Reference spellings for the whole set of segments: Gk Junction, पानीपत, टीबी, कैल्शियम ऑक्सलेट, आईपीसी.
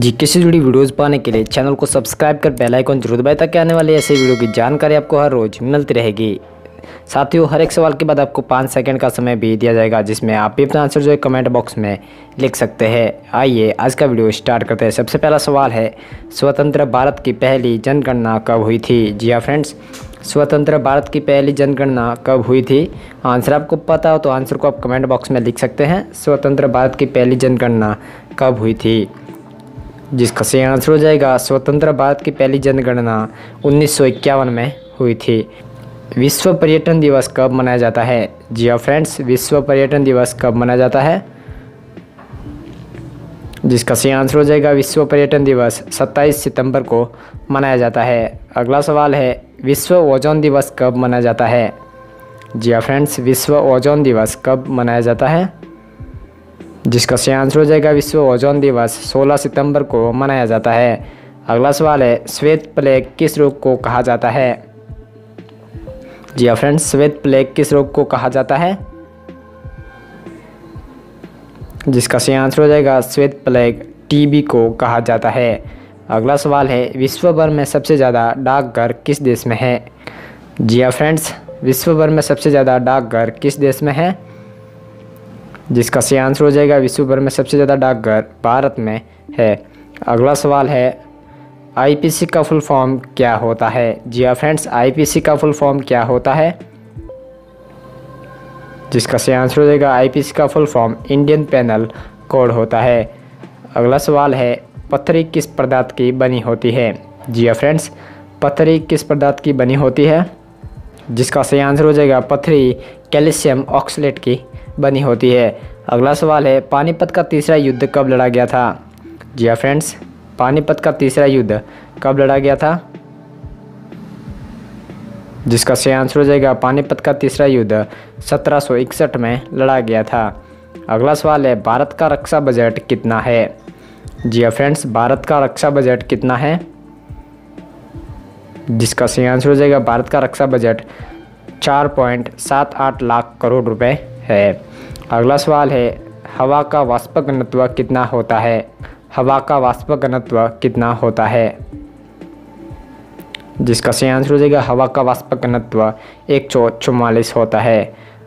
GK से जुड़ी videos पाने के लिए चैनल को सब्सक्राइब कर बेल आइकन जरूर दबाएं ताकि आने वाले ऐसे वीडियो की जानकारी आपको हर रोज मिलती रहेगी। साथियों, हर एक सवाल के बाद आपको 5 सेकंड का समय भी दिया जाएगा, जिसमें आप भी अपना आंसर जो है कमेंट बॉक्स में लिख सकते हैं। आइए आज का वीडियो स्टार्ट करते हैं। सबसे पहला सवाल है, स्वतंत्र भारत की पहली जनगणना कब हुई थी? जी हाँ फ्रेंड्स, स्वतंत्र भारत की पहली जनगणना कब हुई थी? आंसर आपको पता हो तो आंसर को आप कमेंट बॉक्स में लिख सकते हैं। स्वतंत्र भारत की पहली जनगणना कब हुई थी, जिसका सही आंसर हो जाएगा स्वतंत्र भारत की पहली जनगणना 1951 में हुई थी। विश्व पर्यटन दिवस कब मनाया जाता है? जी हाँ फ्रेंड्स, विश्व पर्यटन दिवस कब मनाया जाता है, जिसका सही आंसर हो जाएगा विश्व पर्यटन दिवस 27 सितंबर को मनाया जाता है। अगला सवाल है, विश्व ओजोन दिवस कब मनाया जाता है? जी हाँ फ्रेंड्स, विश्व ओजोन दिवस कब मनाया जाता है, जिसका सही आंसर हो जाएगा विश्व ओजोन दिवस 16 सितंबर को मनाया जाता है। अगला सवाल है, श्वेत प्लेग किस रोग को कहा जाता है? जी हाँ फ्रेंड्स, श्वेत प्लेग किस रोग को कहा जाता है, जिसका सही आंसर हो जाएगा श्वेत प्लेग टीबी को कहा जाता है। अगला सवाल है, विश्व भर में सबसे ज़्यादा डाकघर किस देश में है? जी हाँ फ्रेंड्स, विश्व भर में सबसे ज़्यादा डाकघर किस देश में है, जिसका सही आंसर हो जाएगा विश्व भर में सबसे ज़्यादा डाकघर भारत में है। अगला सवाल है, आईपीसी का फुल फॉर्म क्या होता है? जी हाँ फ्रेंड्स, आईपीसी का फुल फॉर्म क्या होता है, जिसका सही आंसर हो जाएगा आईपीसी का full form Indian penal code होता है। अगला सवाल है, पथरी किस पदार्थ की बनी होती है? जी हाँ फ्रेंड्स, पथरी किस पदार्थ की बनी होती है, जिसका सही आंसर हो जाएगा पथरी कैल्शियम ऑक्सलेट की बनी होती है। अगला सवाल है, पानीपत का तीसरा युद्ध कब लड़ा गया था? जी हाँ फ्रेंड्स, पानीपत का तीसरा युद्ध कब लड़ा गया था, जिसका सही आंसर हो जाएगा पानीपत का तीसरा युद्ध 1761 में लड़ा गया था। अगला सवाल है, भारत का रक्षा बजट कितना है? जी हाँ फ्रेंड्स, भारत का रक्षा बजट कितना है, जिसका सही आंसर हो जाएगा भारत का रक्षा बजट 4.78 लाख करोड़ रुपए है। अगला सवाल है, हवा का वाष्प घनत्व कितना होता है? हवा का वाष्प घनत्व कितना होता है, जिसका सही आंसर हो जाएगा हवा का वाष्प घनत्व 144 होता है।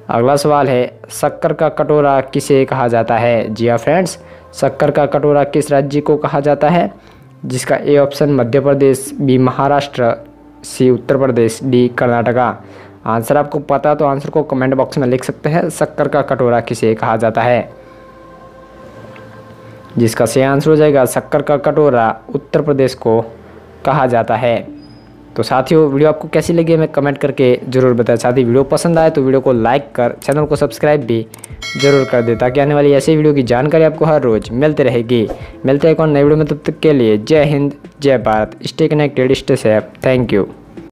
अगला सवाल है, शक्कर का कटोरा किसे कहा जाता है? जी हाँ फ्रेंड्स, शक्कर का कटोरा किस राज्य को कहा जाता है, जिसका A option Madhya Pradesh, B Maharashtra, C Uttar Pradesh, D Karnataka. Answer आपको पता तो आंसर को कमेंट बॉक्स में लिख सकते हैं। शक्कर का कटोरा किसे कहा जाता है, जिसका सही आंसर हो जाएगा शक्कर का कटोरा उत्तर प्रदेश को कहा जाता है। तो साथियों, वीडियो आपको कैसी लगी हमें कमेंट करके ज़रूर बताएं। साथ ही वीडियो पसंद आए तो वीडियो को लाइक कर चैनल को सब्सक्राइब भी जरूर कर दें ताकि आने वाली ऐसी वीडियो की जानकारी आपको हर रोज़ मिलती रहेगी। मिलते हैं एक और नई वीडियो में, तब तक के लिए जय हिंद, जय Bharat, stay connected, stay safe, thank you.